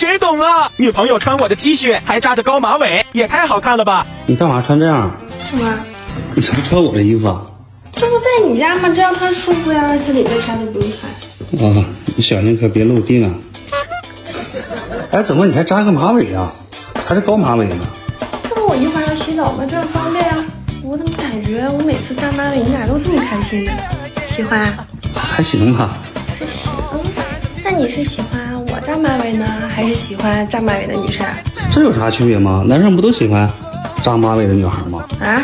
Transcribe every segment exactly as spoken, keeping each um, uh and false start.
谁懂啊？女朋友穿我的 T 恤，还扎着高马尾，也太好看了吧！你干嘛穿这样？什么？你怎么穿我的衣服啊？这不在你家吗？这样穿舒服呀，而且里面啥都不用穿。啊，你小心可别漏腚啊！哎，怎么你还扎个马尾啊？还是高马尾呢？这不我一会儿要洗澡吗？这样方便啊。我怎么感觉我每次扎马尾，你俩都这么开心呢？喜欢、啊？还行吧。还行。那你是喜欢我扎马尾呢，还是喜欢扎马尾的女生？这有啥区别吗？男生不都喜欢扎马尾的女孩吗？啊？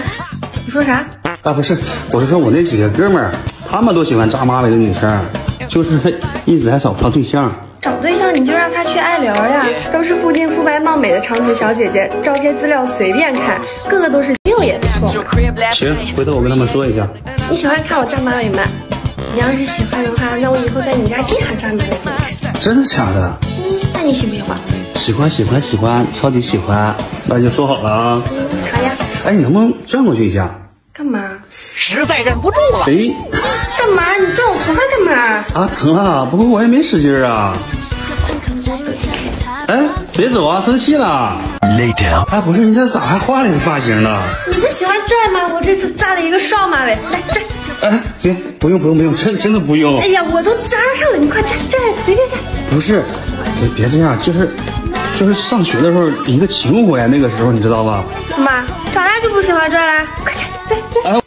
你说啥？啊，不是，我是说我那几个哥们儿，他们都喜欢扎马尾的女生，就是一直还找不到对象。找对象你就让他去爱聊呀，都是附近肤白貌美的长腿小姐姐，照片资料随便看，个个都是六也不错。行，回头我跟他们说一下。你喜欢看我扎马尾吗？你要是喜欢的话，那我以后在你家经常扎马尾。真的假的？嗯，那你喜不喜欢？喜欢喜欢喜欢，超级喜欢。那就说好了啊。好呀。哎，你能不能转过去一下？干嘛？实在忍不住了。哎，干嘛？你转我头发干嘛？啊，疼啊！不过我也没使劲啊。哎，别走啊，生气了。Later。哎，不是，你这咋还换了一个发型呢？你不喜欢拽吗？我这次扎了一个双马尾，来拽。哎，别，不用不用不用，真真的不用。哎呀，我都扎上了，你快拽拽，随便拽。不是，别别这样，就是，就是上学的时候一个情怀，那个时候你知道吧？怎么，长大就不喜欢拽了？快拽拽拽！哎。